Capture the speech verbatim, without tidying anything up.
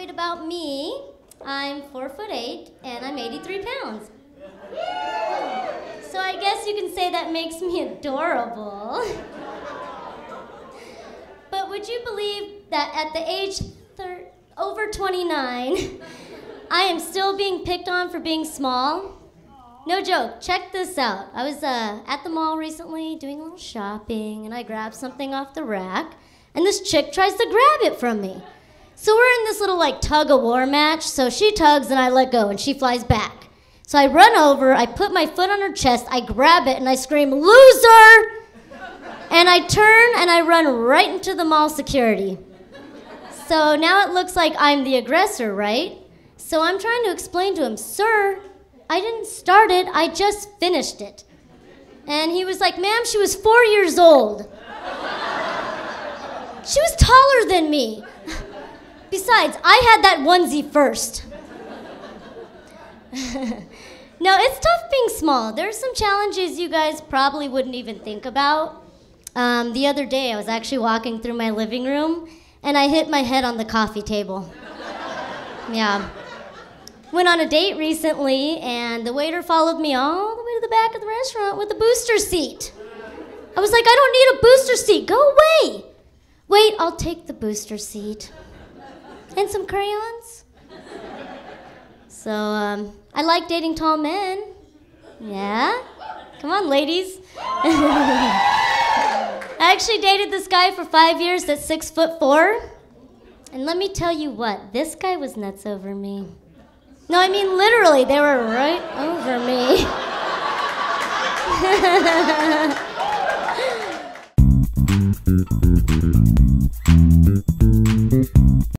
bit about me. I'm four foot eight and I'm eighty-three pounds. So I guess you can say that makes me adorable. But would you believe that at the age over twenty-nine, I am still being picked on for being small? No joke, check this out. I was uh, at the mall recently doing a little shopping and I grabbed something off the rack and this chick tries to grab it from me. So we're in this little like tug-of-war match, so she tugs and I let go and she flies back. So I run over, I put my foot on her chest, I grab it and I scream, "Loser!" And I turn and I run right into the mall security. So now it looks like I'm the aggressor, right? So I'm trying to explain to him, "Sir, I didn't start it, I just finished it." And he was like, "Ma'am, she was four years old. She was taller than me. Besides, I had that onesie first." Now, it's tough being small. There's some challenges you guys probably wouldn't even think about. Um, the other day, I was actually walking through my living room, and I hit my head on the coffee table. Yeah. Went on a date recently, and the waiter followed me all the way to the back of the restaurant with a booster seat. I was like, "I don't need a booster seat. Go away." "Wait, I'll take the booster seat. And some crayons." So, um, I like dating tall men. Yeah? Come on, ladies. I actually dated this guy for five years that's six foot four. And let me tell you what, this guy was nuts over me. No, I mean literally, they were right over me.